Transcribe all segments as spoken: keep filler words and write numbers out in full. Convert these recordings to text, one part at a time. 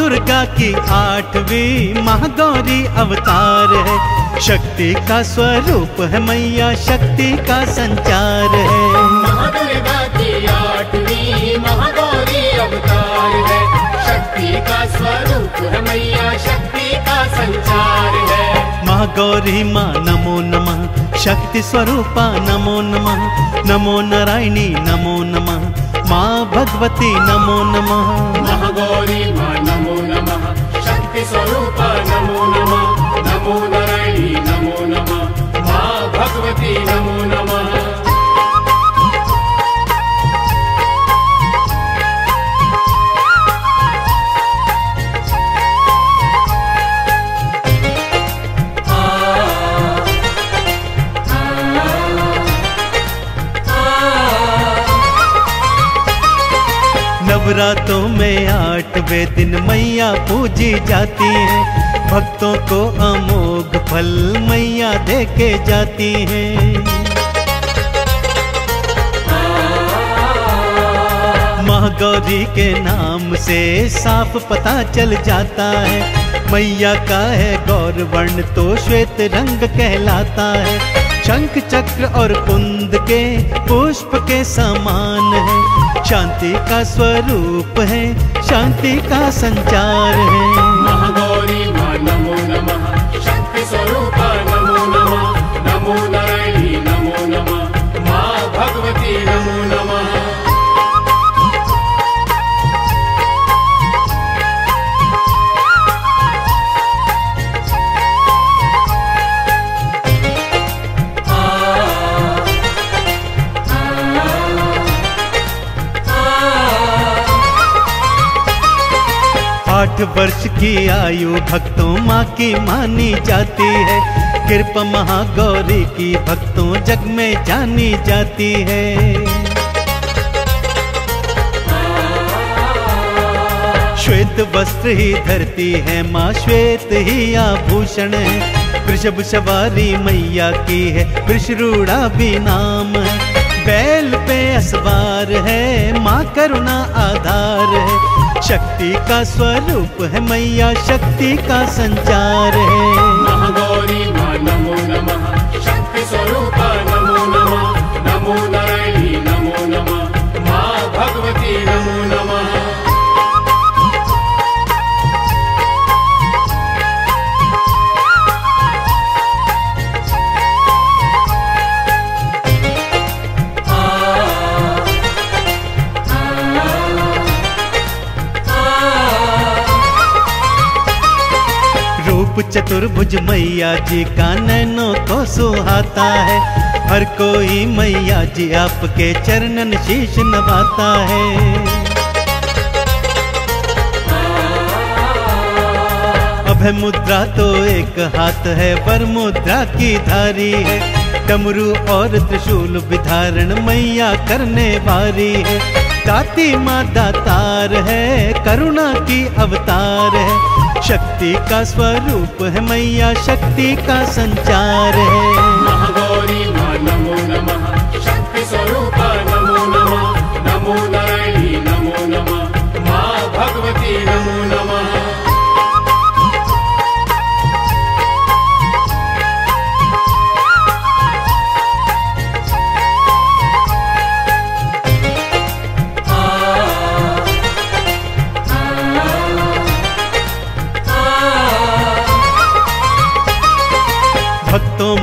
दुर्गा की आठवीं महागौरी अवतार है, शक्ति का स्वरूप है मैया, शक्ति का संचार है। महादुर्गा की आठवीं महागौरी अवतार है, शक्ति का स्वरूप है मैया, शक्ति का संचार है। महागौरी माँ नमो नमः, शक्ति स्वरूपा नमो नमः, नमो नारायणी नमो नमः, माँ भगवती नमो नमः। महागौरी माँ नमो नमः, शक्ति स्वरूपा नमो नमः, नमो नारायणी नमो नमः, माँ भगवती नमो नमः। नवरात्रों में आठवें दिन मैया पूजी जाती है, भक्तों को अमोघ फल मैया देके जाती है। महागौरी के नाम से साफ पता चल जाता है, मैया का है गौर वर्ण तो श्वेत रंग कहलाता है। शंख चक्र और कुंद के पुष्प के समान है, शांति का स्वरूप है, शांति का संचार है। महागौरी माँ नमो नमः, शक्ति स्वरूपा नमो नमः, नमो नारायणी नमो नमः, माँ भगवती नमो नमः। आठ वर्ष की आयु भक्तों माँ की मानी जाती है, कृपा महागौरी की भक्तों जग में जानी जाती है। श्वेत वस्त्र ही धरती है माँ, श्वेत ही आभूषण है, वृषभ सवारी मैया की है, वृषरूढ़ा भी नाम है, बैल पे असवार है, माँ करुणा आधार है, शक्ति का स्वरूप है मैया, शक्ति का संचार है। महागौरी माँ नमो नमः, शक्ति स्वरूपा नमो नमः, नमो नारायणी नमो नमः, माँ भगवती नमो नमः। चतुर्भुज मैया जी का नैनों को सुहाता है, हर कोई मैया जी आपके चरणन शीश नवाता है। अभय मुद्रा तो एक हाथ है, पर मुद्रा की धारी है, डमरू और त्रिशूल विधारण मैया करने वाली है, दाती माँ दातार है, करुणा की अवतार है, शक्ति का स्वरूप है मैया, शक्ति का संचार है। महागौरी माँ नमो नमः, शक्ति स्वरूपा नमो नमः, नमो नारायणी नमो नमः, माँ भगवती नमो नमः।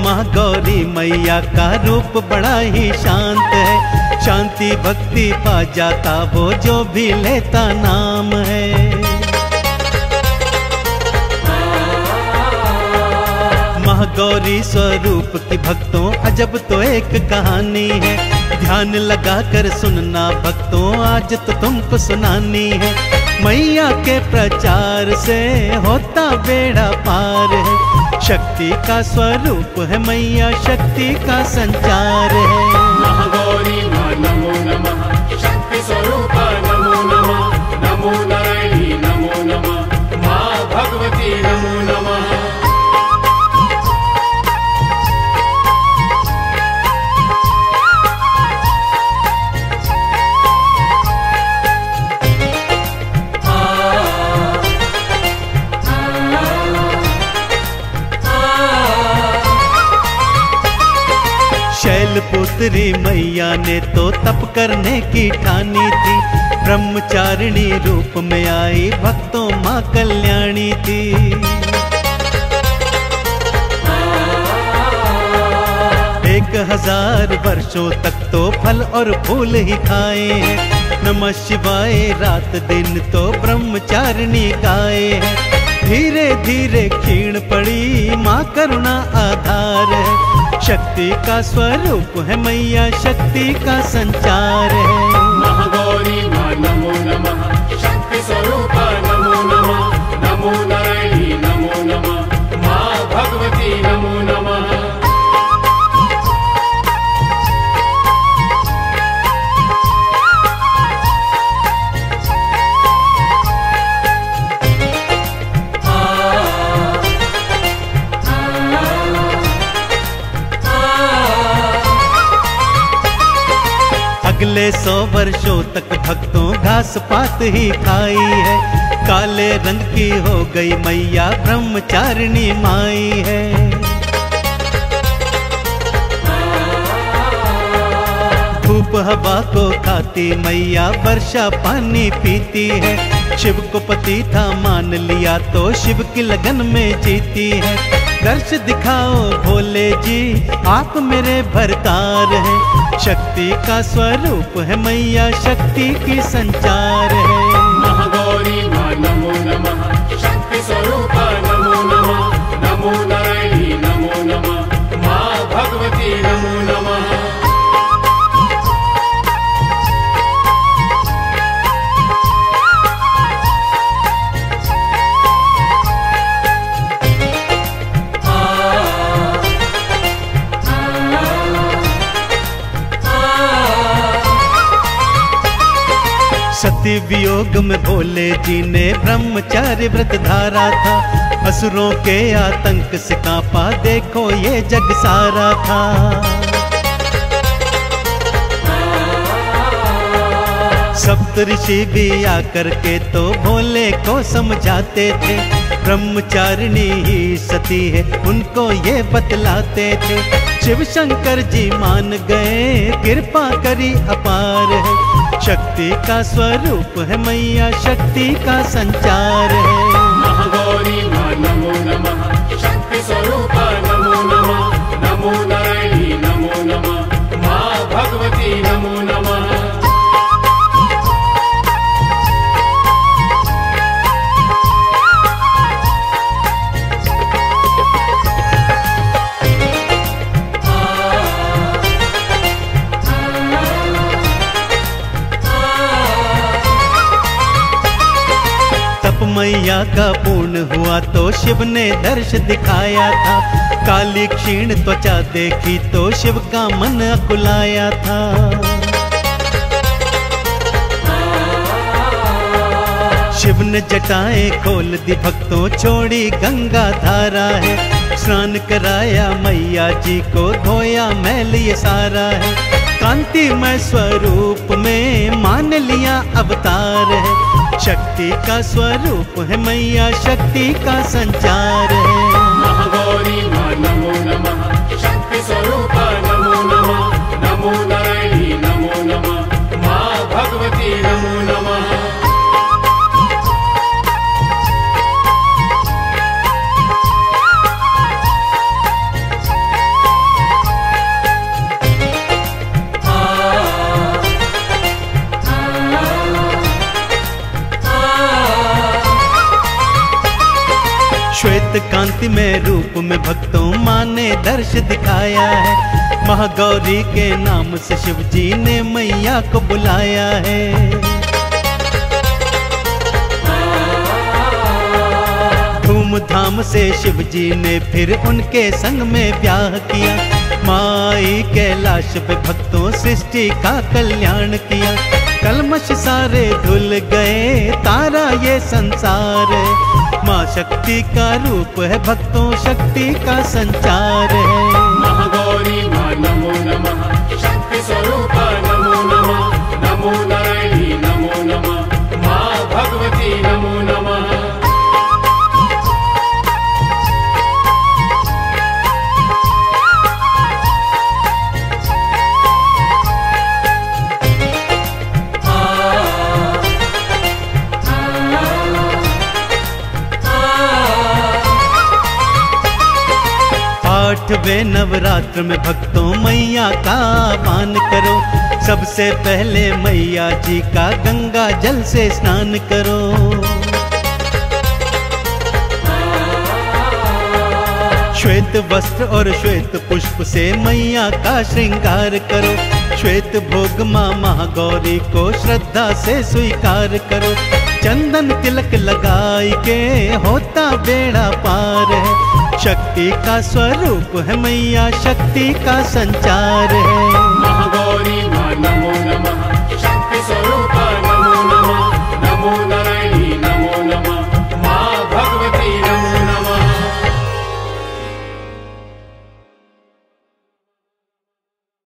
महागौरी मैया का रूप बड़ा ही शांत है, शांति भक्ति पा जाता वो जो भी लेता नाम है। महागौरी स्वरूप की भक्तों अजब तो एक कहानी है, ध्यान लगा कर सुनना भक्तों आज तो तुमको सुनानी है, मैया के प्रचार से होता बेड़ा पार है, शक्ति का स्वरूप है मैया, शक्ति का संचार है। महागौरी माँ नमो नमः, शक्ति स्वरूपा नमो नमः, नमो नारायणी नमो नमः, माँ भगवती नमो नमः। शैलपुत्री मैया ने तो तप करने की ठानी थी। ब्रह्मचारिणी रूप में आई भक्तों माँ कल्याणी थी। एक हजार वर्षों तक तो फल और फूल ही खाए हैं। नमः शिवाय रात दिन तो ब्रह्मचारिणी गाए हैं। धीरे धीरे क्षीण पड़ी माँ करुणा आधार है। शक्ति का स्वरूप है मैया, शक्ति का संचार है। महागौरी माँ नमो नमः, शक्ति स्वरूपा नमो नमः, नमो नारायणी नमो नमः, माँ भगवती नमो नमः। अगले सौ वर्षों तक भक्तों घास पात ही खाई है। काले रंग की हो गई मैया ब्रह्मचारिणी माई है। धूप हवा को खाती मैया, वर्षा पानी पीती है। शिव को पति था मान लिया तो शिव की लगन में जीती है। दर्श दिखाओ भोले जी आप मेरे भरतार हैं। शक्ति का स्वरूप है मैया, शक्ति की संचार है। महागौरी माँ नमो नमः, शक्ति स्वरूपा नमो नमः, नमो नारायणी नमो नमः, माँ भगवती नमो नमः। सती वियोग में भोले जी ने ब्रह्मचार्य व्रत धारा था। असुरों के आतंक से कांपा देखो ये जग सारा था। सप्तऋषि भी आकर के तो भोले को समझाते थे। ब्रह्मचारिणी ही सती है उनको ये बतलाते थे। शिव शंकर जी मान गए कृपा करी अपार है। शक्ति का स्वरूप है मैया, शक्ति का संचार है। महागौरी माँ नमो नमः, शक्ति स्वरूपा नमो नमः, नमो नारायणी नमो नमः, माँ भगवती नमो नमः। मैया का पूर्ण हुआ तो शिव ने दर्श दिखाया था। काली क्षीण त्वचा देखी तो शिव का मन अकुलाया था। शिव ने जटाएं खोल दी भक्तों छोड़ी गंगा धारा है। स्नान कराया मैया जी को धोया मैल ये सारा है। कांतिमय स्वरूप में मान लिया अवतार है। शक्ति का स्वरूप है मैया, शक्ति का संचार है। महागौरी माँ नमो नमः, शक्ति स्वरूपा नमो नमः, नमो नारायणी नमो नमः, माँ भगवती नमो नमः। श्वेत कांति में रूप में भक्तों माँ ने दर्श दिखाया है। महागौरी के नाम से शिव जी ने मैया को बुलाया है। धूमधाम से शिव जी ने फिर उनके संग में ब्याह किया। माई कैलाश पे भक्तों सृष्टि का कल्याण किया। कलमश सारे धुल गए तारा ये संसार है। माँ शक्ति का रूप है भक्तों, शक्ति का संचार है। महागौरी माँ नमो नमः, शक्ति स्वरूपा नमो नमः, नमो नारायणी नमो नमः, माँ भगवती नमो नमः। आठवें नवरात्र में भक्तों मैया का पान करो। सबसे पहले मैया जी का गंगा जल से स्नान करो। श्वेत वस्त्र और श्वेत पुष्प से मैया का श्रृंगार करो। श्वेत भोग माँ महागौरी को श्रद्धा से स्वीकार करो। चंदन तिलक लगाई के होता बेड़ा पार है। शक्ति का स्वरूप है मैया, शक्ति का संचार है।